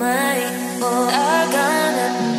Make, oh, I gotta make.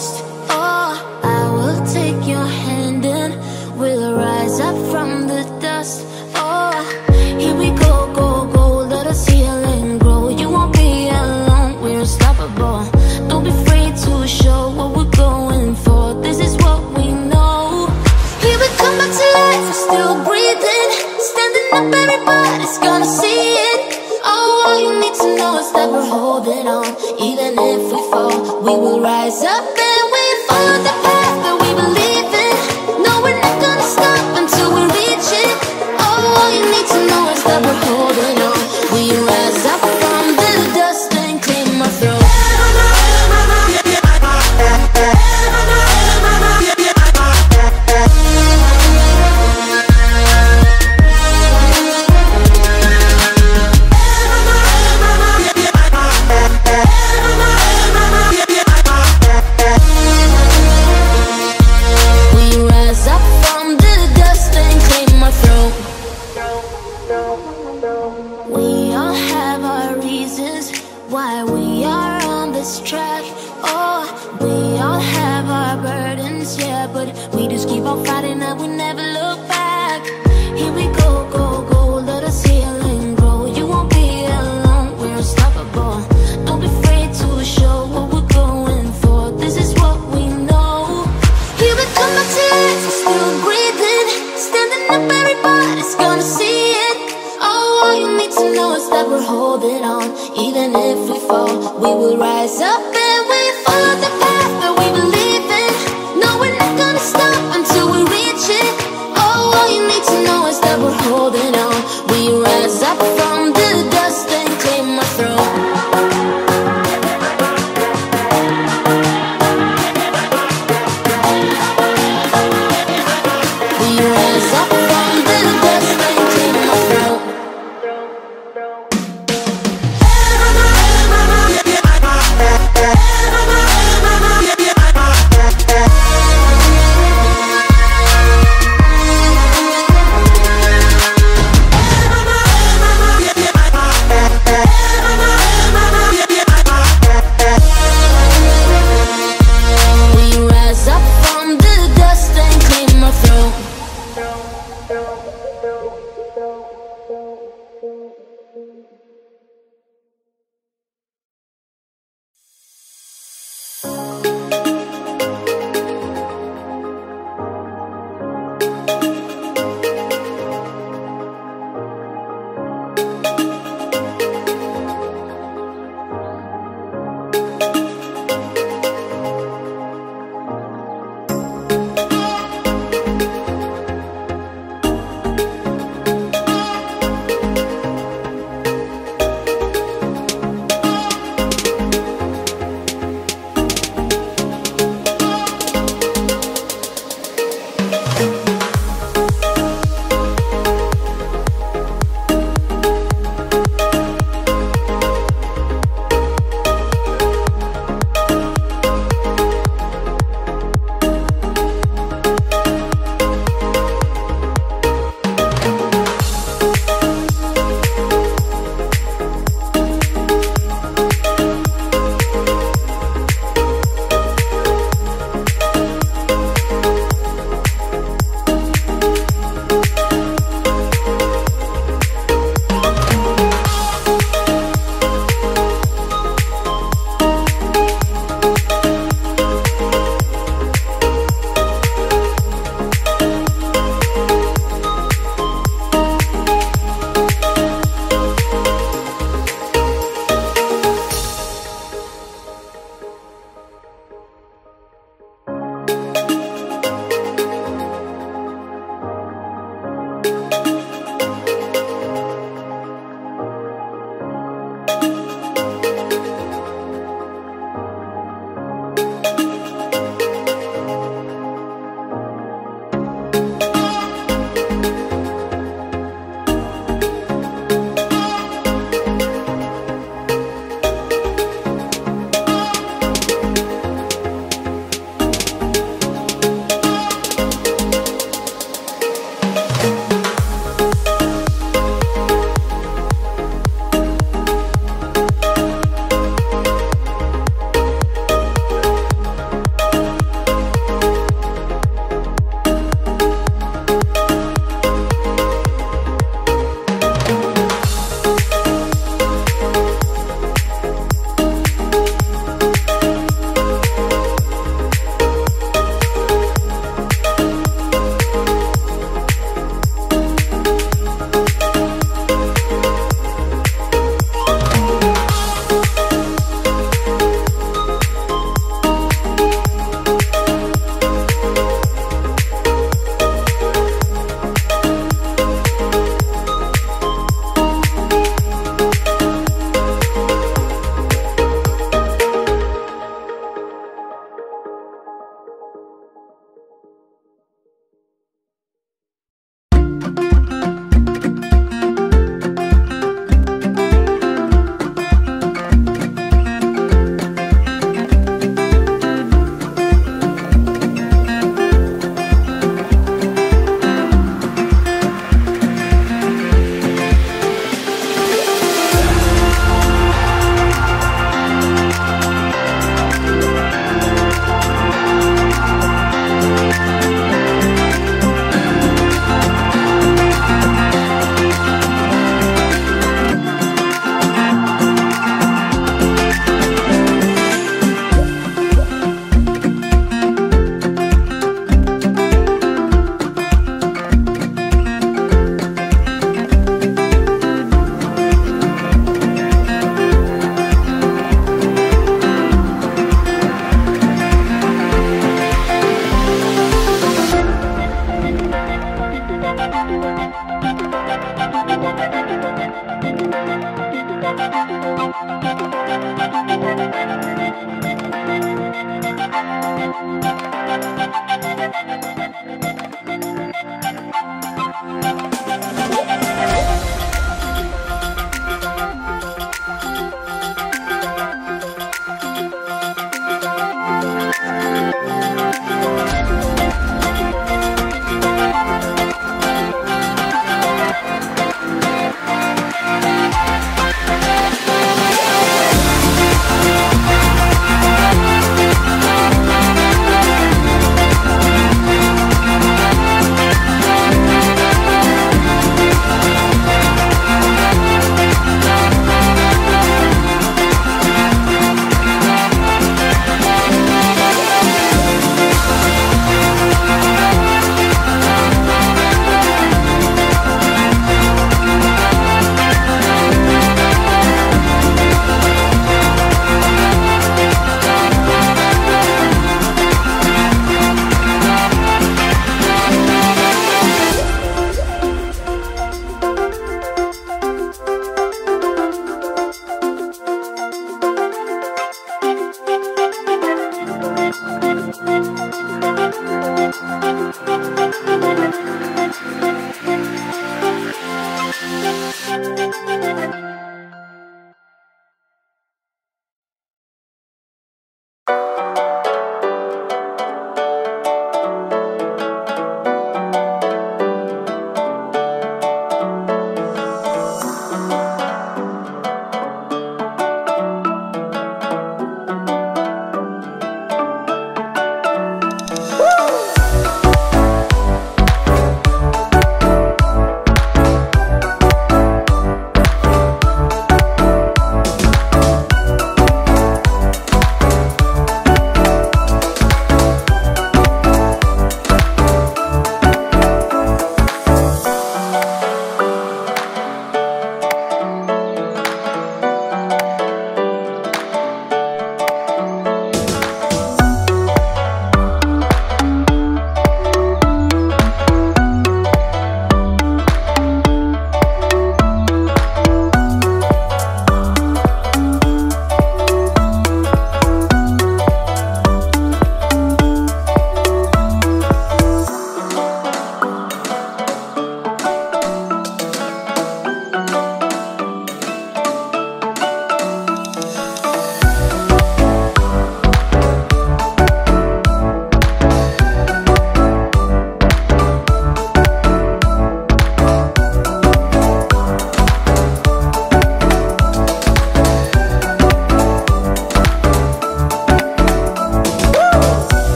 lost. Oh, I will take your hand and we'll rise up from the dust. Oh, here we go, go, go. Let us heal and grow. You won't be alone, we're unstoppable. Don't be afraid to show what we're going for. This is what we know. Here we come back to life, we're still breathing. Standing up, everybody's gonna see it. Oh, all you need to know is that we're holding on. Even if we fall, we will rise up and we follow the path that we believe in. No, we're not gonna stop until we reach it. Oh, all you need to know is that we're holding on. We rise up from the dust and clean my throat.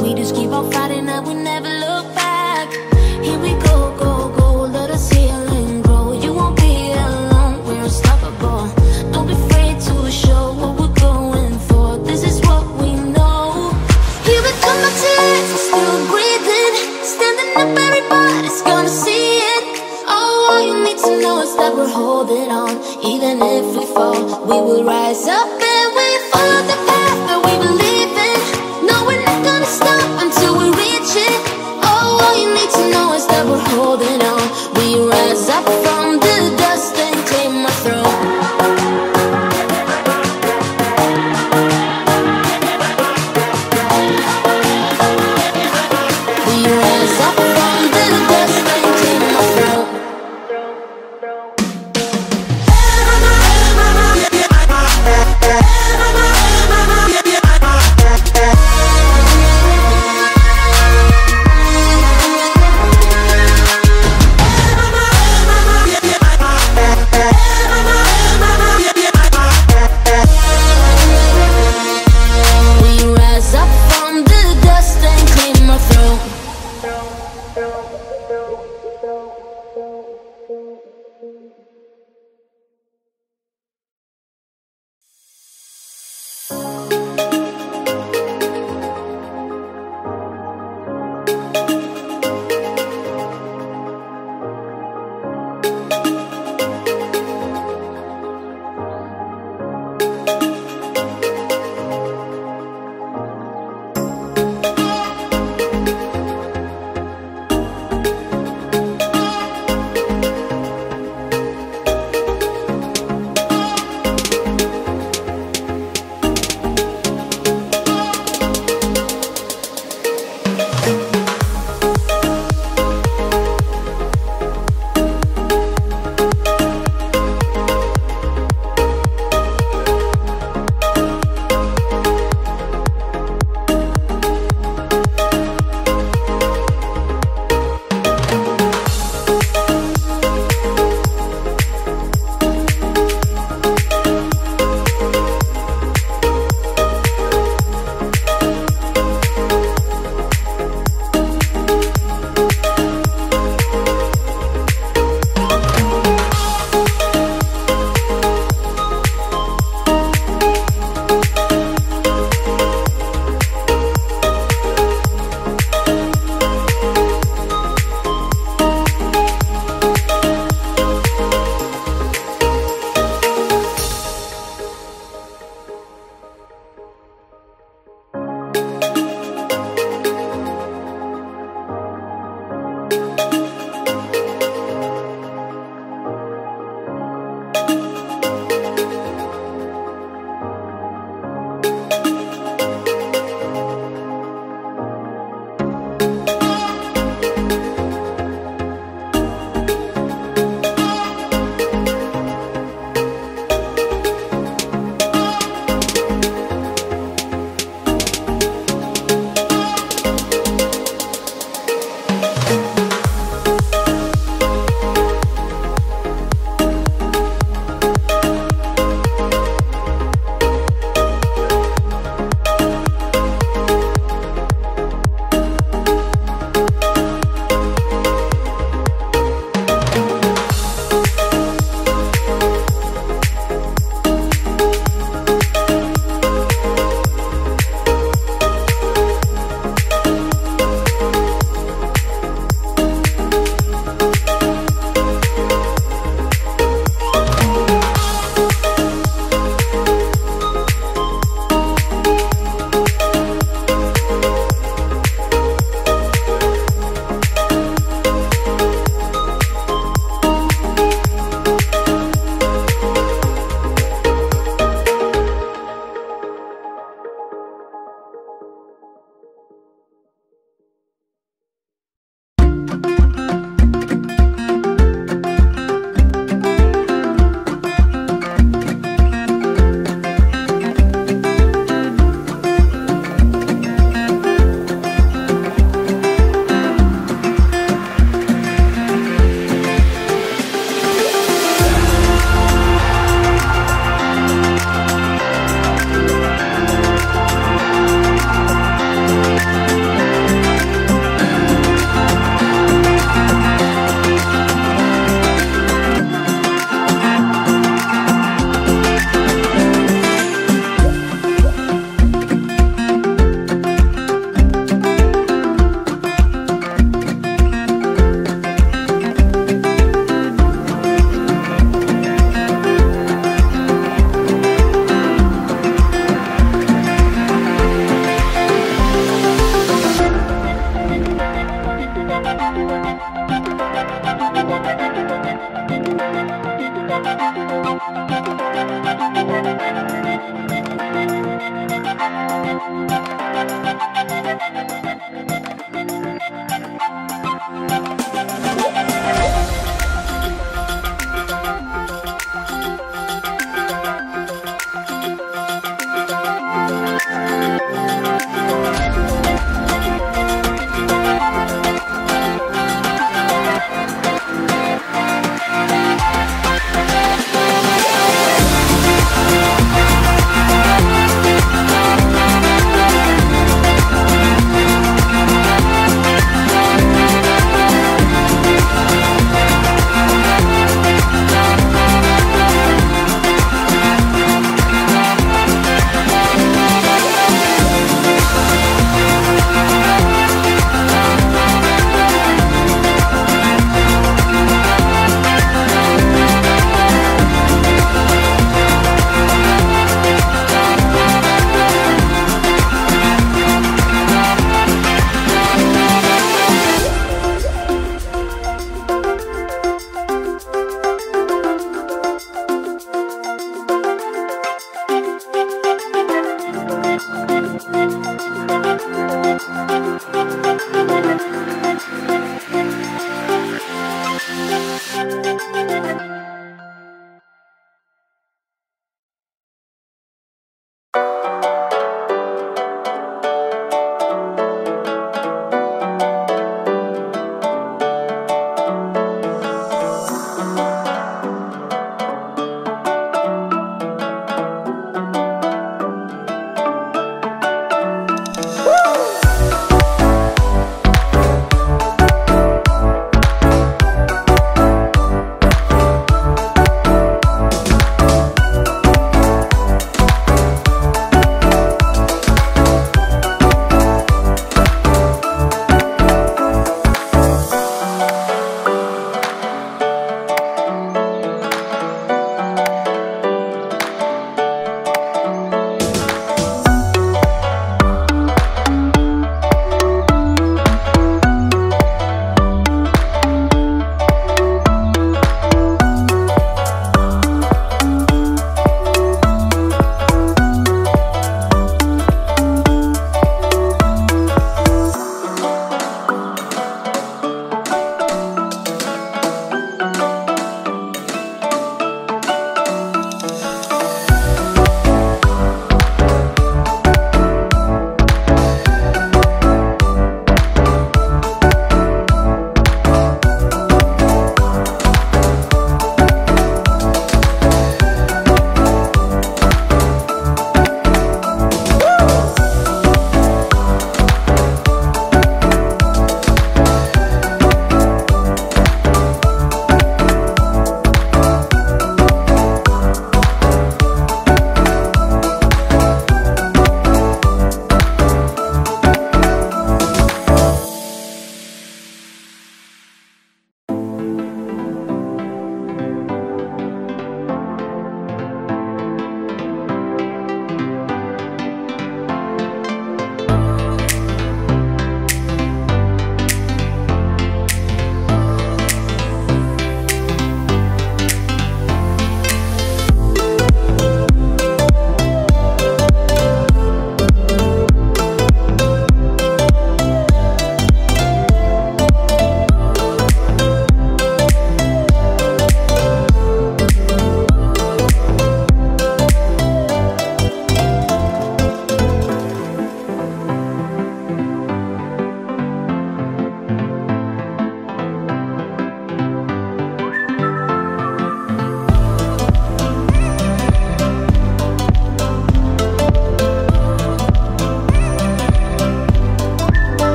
We just keep on fighting and we never look back. Here we go, go, go, let us heal and grow. You won't be alone, we're unstoppable. Don't be afraid to show what we're going for. This is what we know. Here we come, my tears are still breathing. Standing up, everybody's gonna see it. Oh, all you need to know is that we're holding on. Even if we fall, we will rise up and we follow the path that we believe. Stop until we reach it. Oh, all you need to know is that we're holding on. We rise up from the dust and claim our throne. We rise up from the dust and claim our throne.